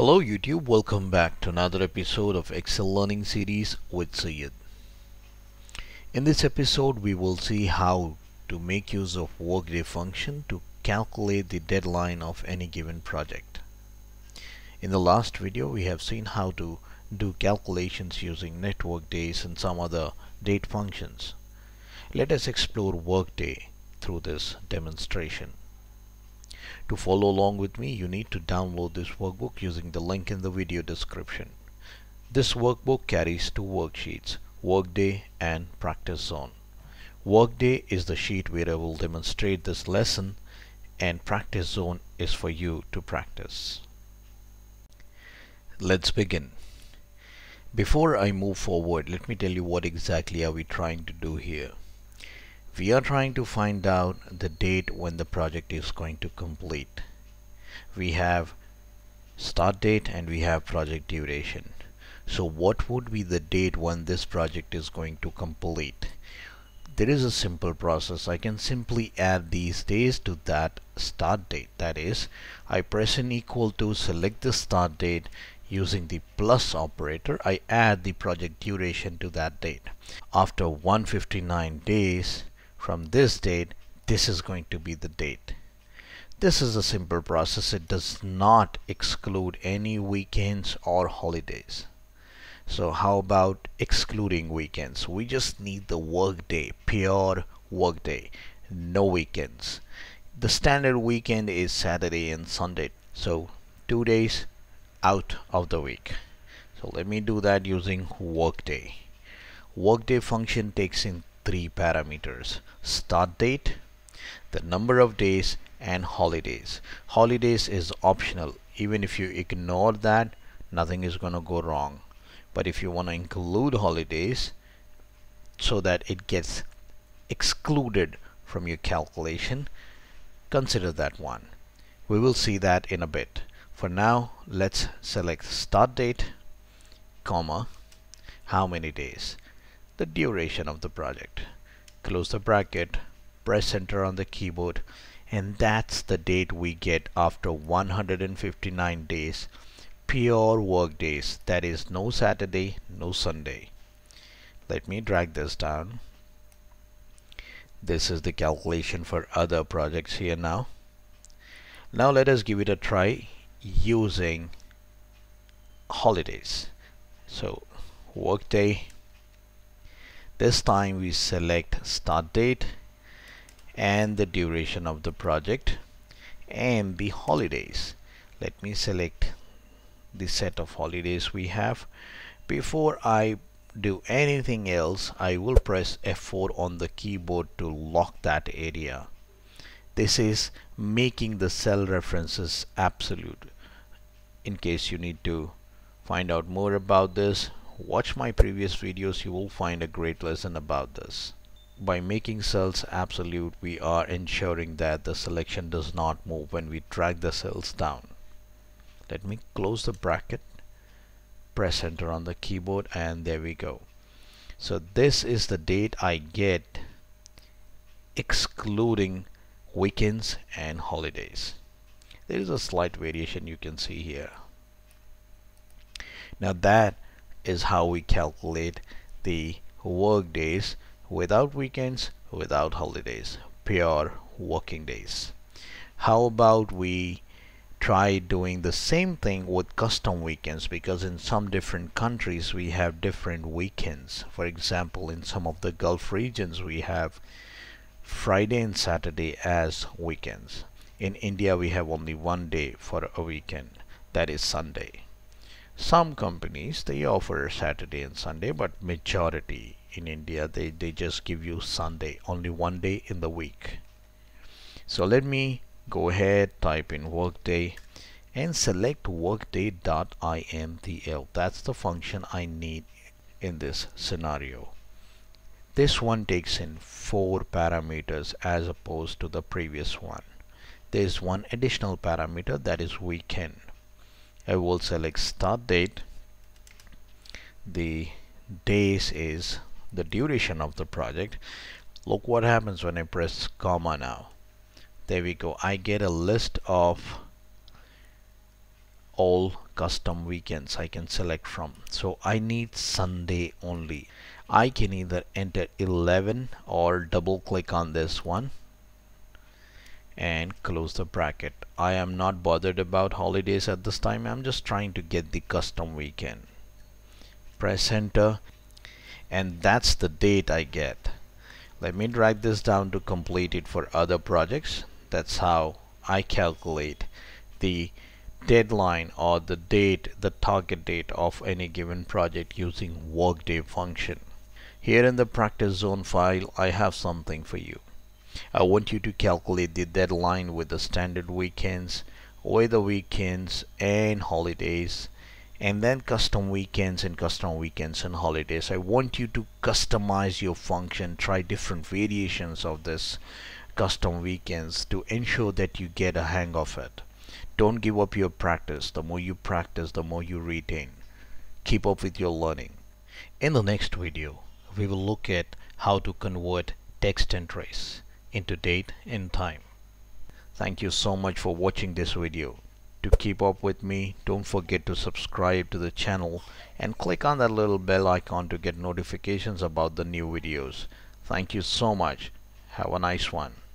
Hello YouTube, welcome back to another episode of Excel Learning Series with Syed. In this episode we will see how to make use of Workday function to calculate the deadline of any given project. In the last video we have seen how to do calculations using network days and some other date functions. Let us explore Workday through this demonstration. To follow along with me, you need to download this workbook using the link in the video description. This workbook carries two worksheets, Workday and Practice Zone. Workday is the sheet where I will demonstrate this lesson, and Practice Zone is for you to practice. Let's begin. Before I move forward, let me tell you what exactly are we trying to do here. We are trying to find out the date when the project is going to complete. We have start date and we have project duration. So what would be the date when this project is going to complete? There is a simple process. I can simply add these days to that start date. That is, I press an equal to, select the start date. Using the plus operator, I add the project duration to that date. After 159 days from this date, this is going to be the date. This is a simple process. It does not exclude any weekends or holidays. So how about excluding weekends? We just need the workday, pure workday, no weekends. The standard weekend is Saturday and Sunday, so 2 days out of the week. So let me do that using Workday. Workday function takes in three parameters: start date, the number of days, and holidays. Holidays is optional. Even if you ignore that, nothing is going to go wrong. But if you want to include holidays so that it gets excluded from your calculation, consider that one. We will see that in a bit. For now, let's select start date, comma, how many days, the duration of the project. Close the bracket, press enter on the keyboard, and that's the date we get after 159 days, pure work days. That is no Saturday, no Sunday. Let me drag this down. This is the calculation for other projects here now. Now let us give it a try using holidays. So workday, this time we select start date and the duration of the project and the holidays. Let me select the set of holidays we have. Before I do anything else, I will press F4 on the keyboard to lock that area. This is making the cell references absolute. In case you need to find out more about this, watch my previous videos. You will find a great lesson about this. By making cells absolute, we are ensuring that the selection does not move when we drag the cells down. Let me close the bracket, press enter on the keyboard, and there we go. So this is the date I get excluding weekends and holidays. There is a slight variation you can see here. Now that is how we calculate the work days without weekends, without holidays, pure working days. How about we try doing the same thing with custom weekends, because in some different countries we have different weekends. For example, in some of the Gulf regions we have Friday and Saturday as weekends. In India we have only one day for a weekend, that is Sunday. Some companies, they offer Saturday and Sunday, but majority in India they just give you Sunday, only one day in the week. So let me go ahead, type in Workday and select workday.intl. that's the function I need in this scenario. This one takes in 4 parameters as opposed to the previous one. There is one additional parameter, that is weekend. I will select start date. The days is the duration of the project. Look what happens when I press comma now. There we go. I get a list of all custom weekends I can select from. So I need Sunday only. I can either enter 11 or double click on this one and close the bracket. I am not bothered about holidays at this time. I'm just trying to get the custom weekend. Press enter, and that's the date I get. Let me drag this down to complete it for other projects. That's how I calculate the deadline or the date, the target date of any given project using Workday function. Here in the practice zone file, I have something for you. I want you to calculate the deadline with the standard weekends, weather weekends and holidays, and then custom weekends and holidays. I want you to customize your function, try different variations of this custom weekends to ensure that you get a hang of it. Don't give up your practice. The more you practice, the more you retain. Keep up with your learning. In the next video, we will look at how to convert text entries into date and time. Thank you so much for watching this video. To keep up with me, don't forget to subscribe to the channel and click on that little bell icon to get notifications about the new videos. Thank you so much. Have a nice one.